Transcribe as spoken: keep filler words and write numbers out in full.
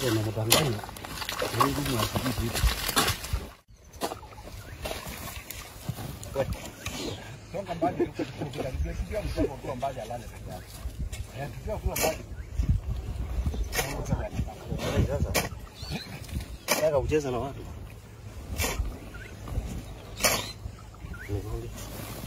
给那个当干的，我一定要自己煮。对，光干巴的，不干别别不光光巴家来的，哎，不要光巴。我这边，我这边是，那个我介绍了吗？我。